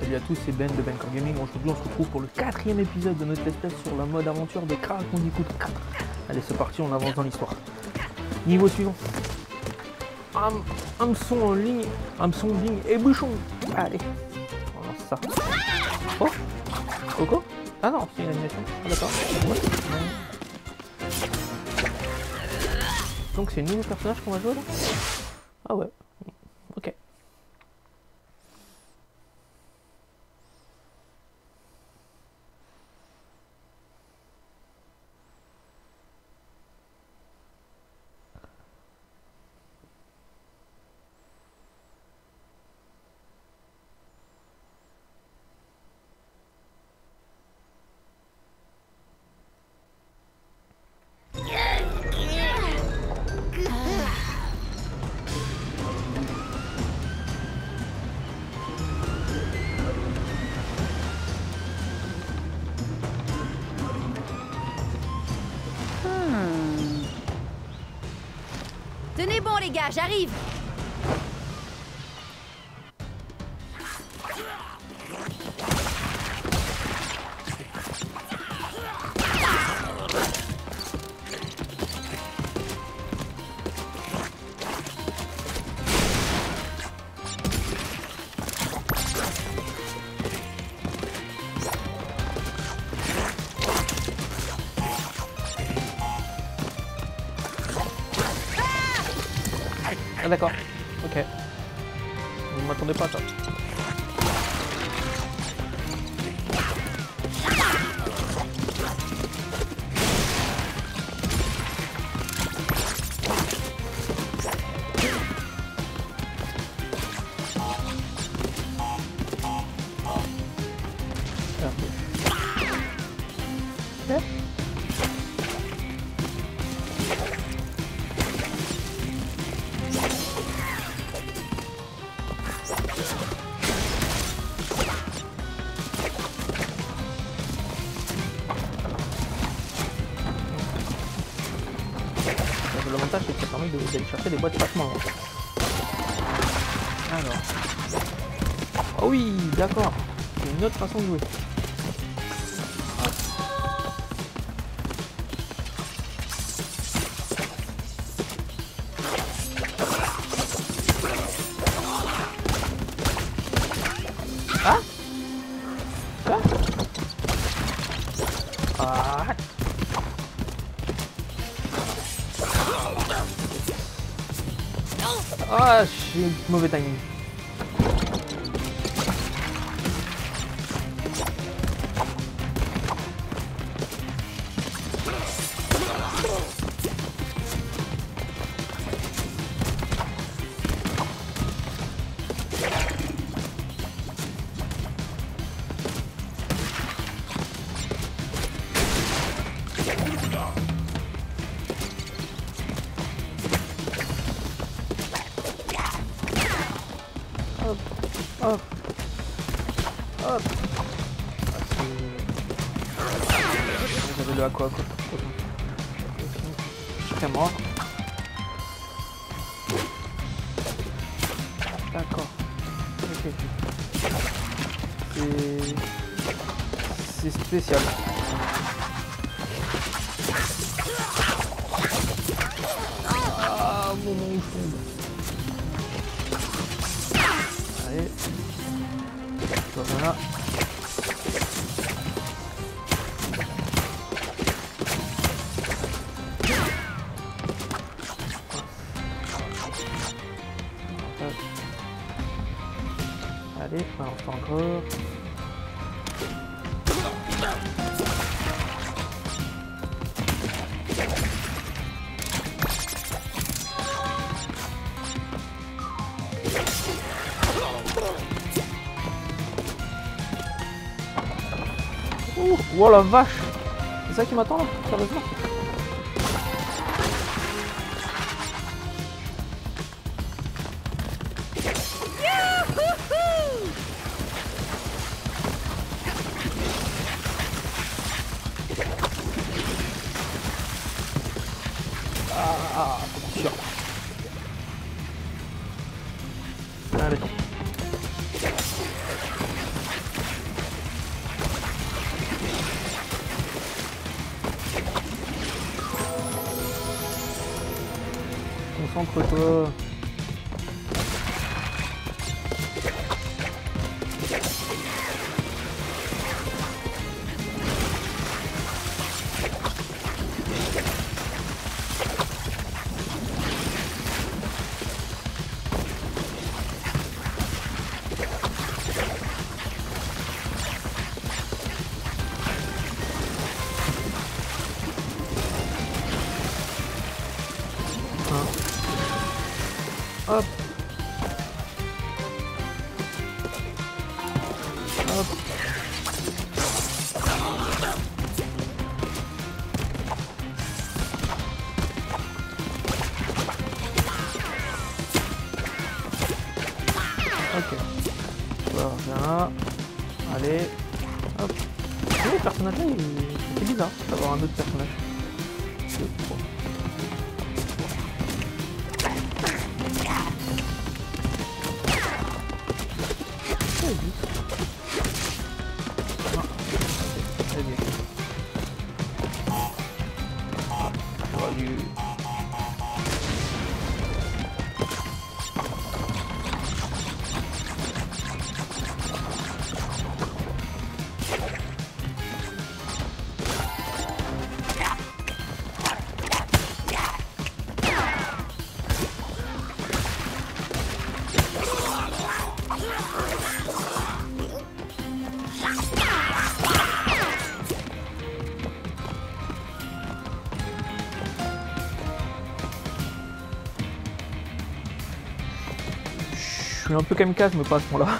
Salut à tous, c'est Ben de Bencorp Gaming. Aujourd'hui, on se retrouve pour le 4e épisode de notre test sur la mode aventure de Crash Bandicoot 4. Allez, c'est parti, on avance dans l'histoire. Niveau suivant. Hameçon en ligne et bouchon. Allez, on lance ça. Oh, Coco? Ah non, c'est une animation. Ah, d'accord. Donc, c'est un nouveau personnage qu'on va jouer là? Ah ouais. Ok. Tenez bon les gars, j'arrive. Ah d'accord, ok. Je ne m'attendais pas à ça. L'avantage c'est que ça permet d'aller chercher des boîtes facilement. Alors. Oh oui, d'accord. C'est une autre façon de jouer. Ah, quoi? Ah, ah, j'ai mauvais timing. Hop, hop. J'avais le aqua quoi. Je suis mort. D'accord. Ok. C'est spécial. Ah mon nom fou. Voilà. Allez, on fait encore. Oh la vache! C'est ça qui m'attend là? Sérieusement? Ah, c'est sûr. Allez, tombe. Rentre-toi. Hop. Hop. Ok. Voilà. Allez. Hop. Le personnage là, c'est bizarre d'avoir un autre personnage. Je suis un peu kamikaze, mais pas à ce moment-là.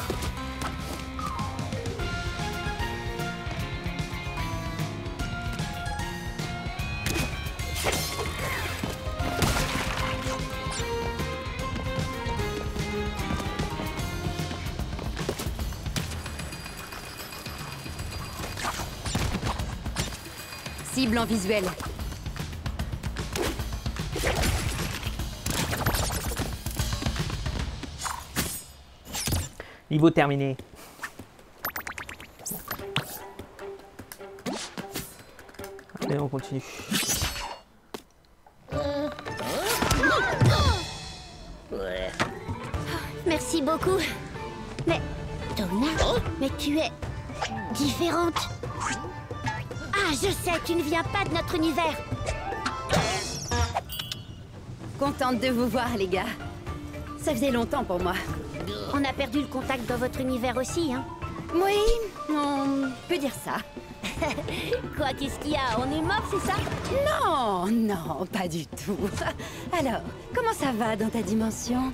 Cible en visuel. Niveau terminé. Allez, on continue. Merci beaucoup. Mais, Donna, mais tu es différente. Ah, je sais, tu ne viens pas de notre univers. Contente de vous voir, les gars. Ça faisait longtemps pour moi. On a perdu le contact dans votre univers aussi, hein? Oui, on peut dire ça. Quoi, qu'est-ce qu'il y a? On est mort, c'est ça? Non, non, pas du tout. Alors, comment ça va dans ta dimension?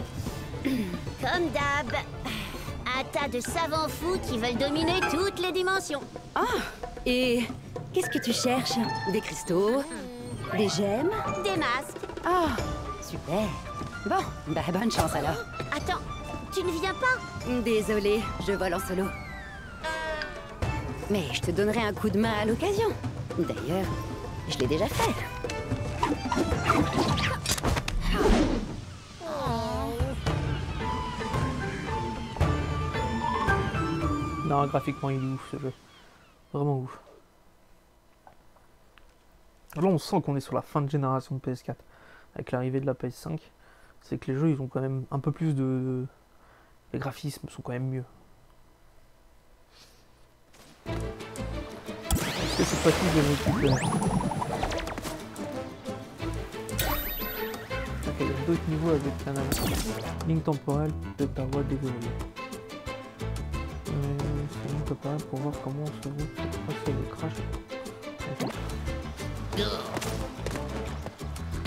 Comme d'hab. Un tas de savants fous qui veulent dominer toutes les dimensions. Oh, et qu'est-ce que tu cherches? Des cristaux? Des gemmes? Des masques. Oh, super. Bon, bah bonne chance alors. Attends. Tu ne viens pas? Désolée, je vole en solo. Mais je te donnerai un coup de main à l'occasion. D'ailleurs, je l'ai déjà fait. Non, graphiquement, il est ouf ce jeu. Vraiment ouf. Là, on sent qu'on est sur la fin de génération de PS4. Avec l'arrivée de la PS5, c'est que les jeux, ils ont quand même un peu plus de... Les graphismes sont quand même mieux. Est-ce que c'est facile de m'occuper? Ok, il y a d'autres niveaux avec un avatar. Ligne temporelle de parois dévolée. C'est ligne temporelle pour voir comment on se voit passer le crash.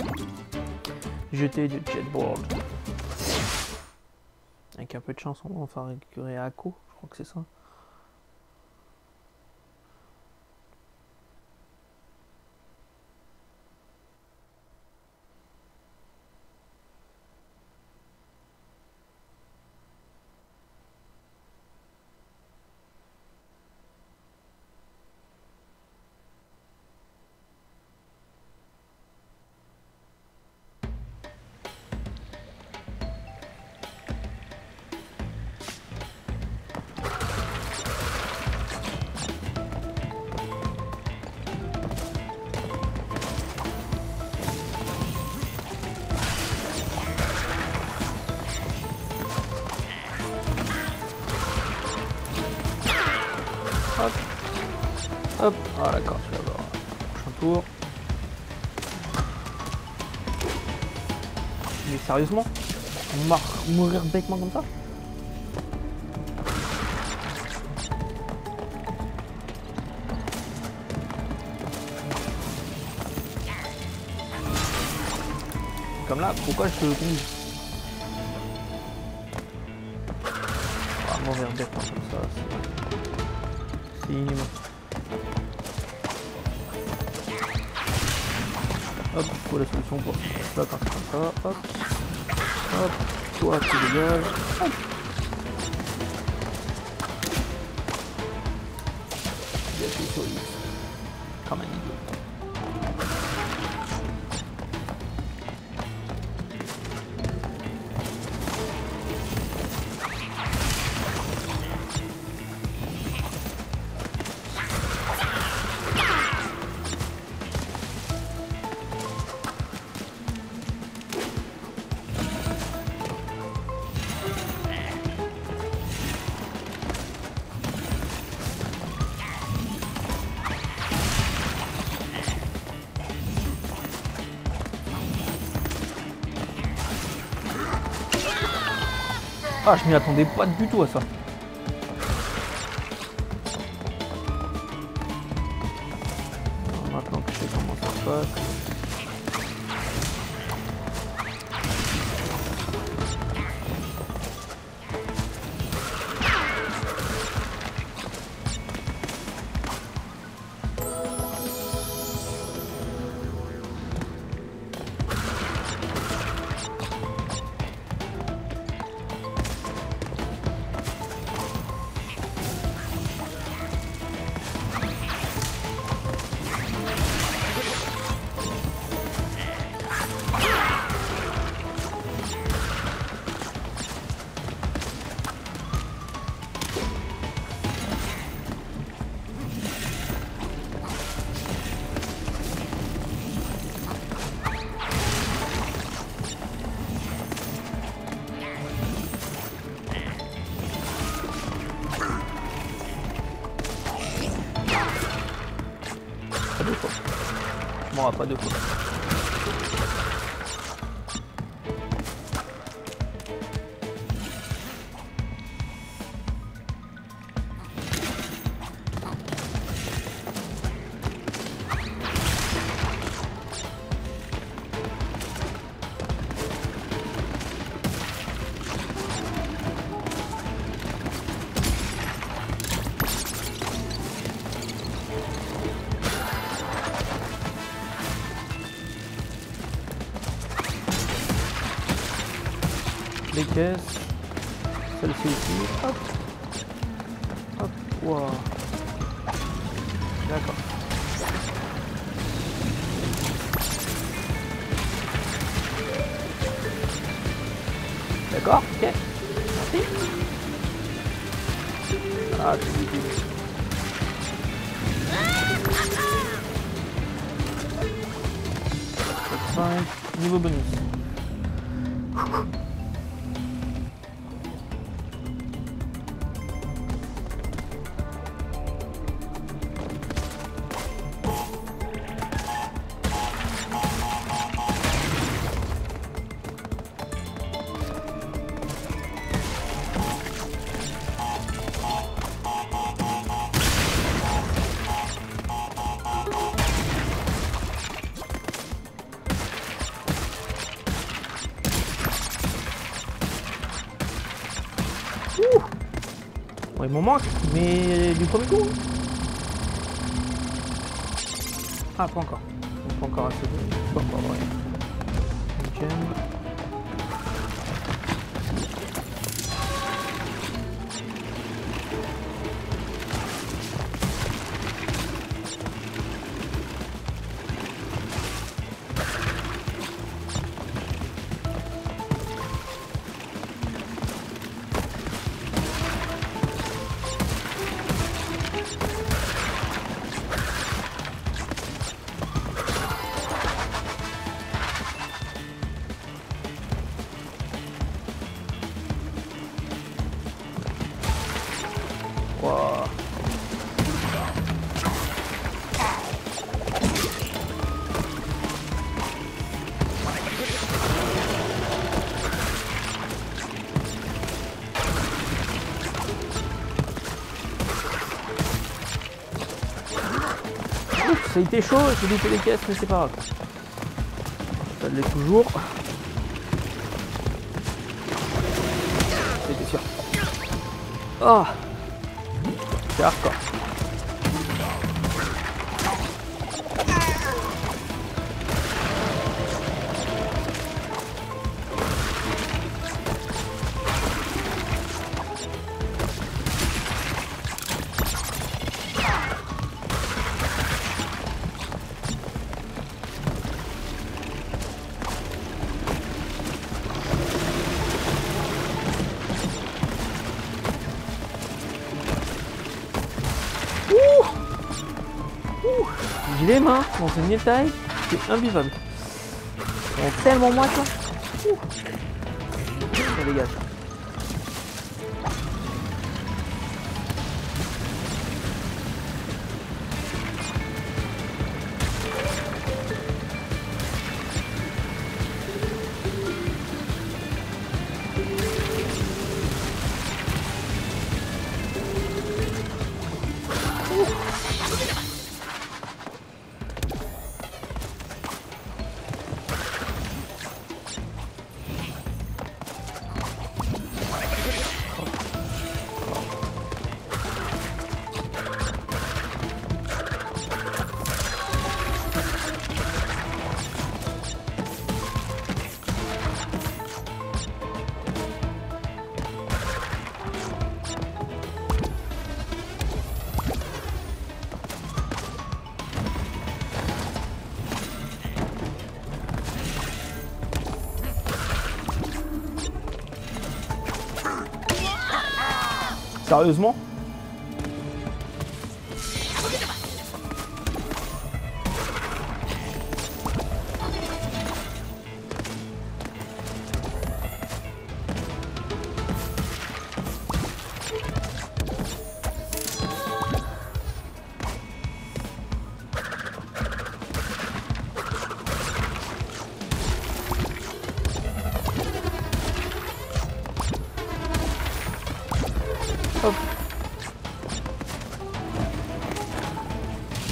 Okay. Jeter du jetboard. Avec un peu de chance, on va enfin récupérer Akko, je crois que c'est ça. Hop. Hop. Ah d'accord, je vais avoir un prochain tour. Mais sérieusement? On va mourir bêtement comme ça? Comme là, pourquoi je te conduis? On va mourir bêtement comme ça. C'est inhumain. Hop, il faut la solution pour ça quand c'est comme ça. Hop. Hop, toi tu dégages. Hop. Il y a des solides. Comme un ah, je m'y attendais pas du tout à ça. Maintenant que je sais comment ça se passe. Bon, pas deux fois. Les caisses, celle-ci ici, hop, hop, waouh, d'accord. D'accord, ok, merci. Ah, c'est difficile. Niveau bonus. Il m'en manque, mais du premier coup. Ah, pas encore. Pas encore assez de... Bon, pas vrai. Nickel. il était chaud, j'ai loupé les caisses, mais c'est pas grave. Ça l'est toujours. C'était sûr. Oh, c'est hardcore. Les mains dans une mille taille, c'est imbuvable. Ils sont tellement moites. Ça dégage. Sérieusement ?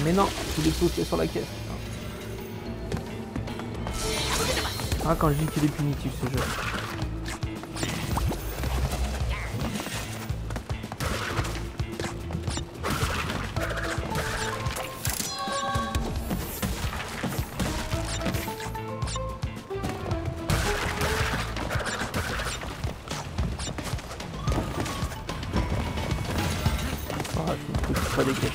Mais non, tu les pousses sur la caisse. Ah, quand je dis qu'il est punitif ce jeu. Ah, je ne pousse pas des caisses.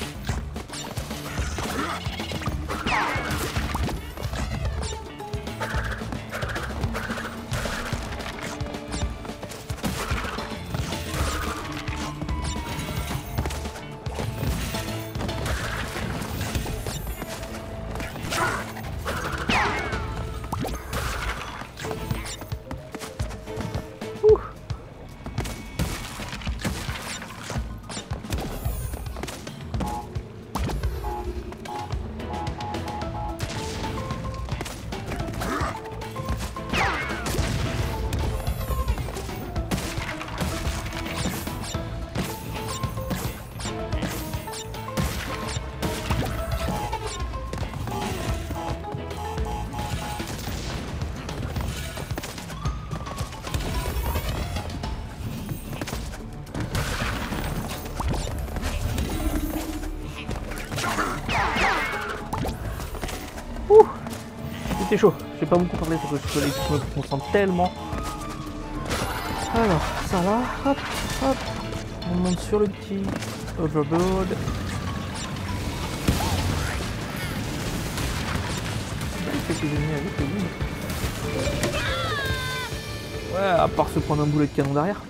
C'est chaud, je vais pas beaucoup parler parce que je me concentre tellement. Alors, ça va, hop, hop, on monte sur le petit overboard. Ouais, à part se prendre un boulet de canon derrière.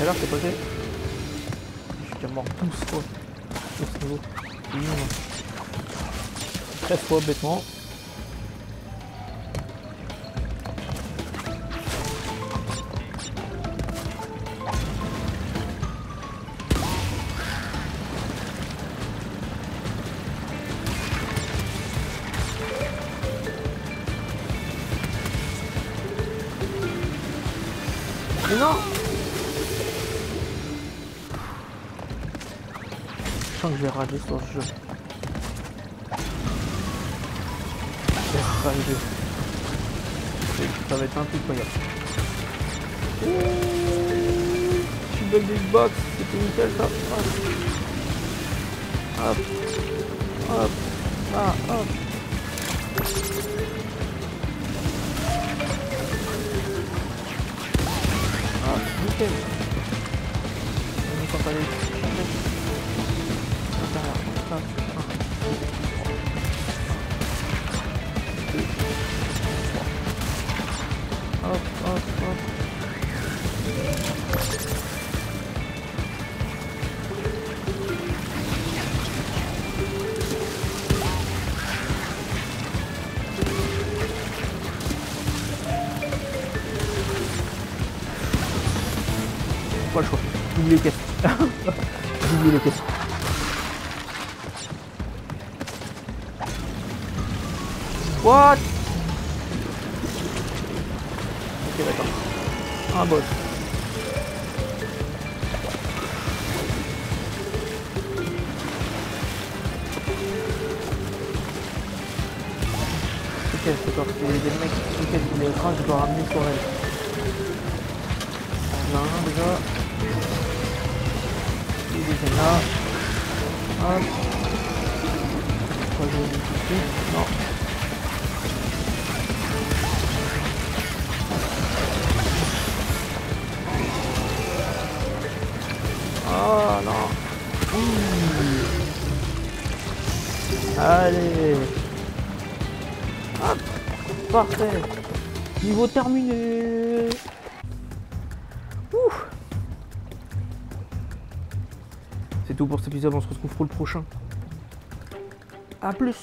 Alors c'est passé. Je suis déjà mort 12 fois sur ce niveau. 13 fois bêtement. Mais non, je sens que je vais rager sur ce jeu. Ça va être incroyable. Tu bug des box, c'était nickel ça. Hop, hop, ah, hop. Ah, nickel. On est quand même. Pas le choix, j'oublie les caisses. J'oublie les caisses. What? Ok, d'accord. Un boss. Ok, c'est parti. Il y a des mecs qui quittent les écrans, je dois ramener sur elle. Il y en a un déjà. Il est déjà là. Hop. Pourquoi je vais le toucher? Non. Oh non. Ouh. Allez. Hop. Parfait. Niveau terminé. C'est tout pour cet épisode, on se retrouve pour le prochain. A plus.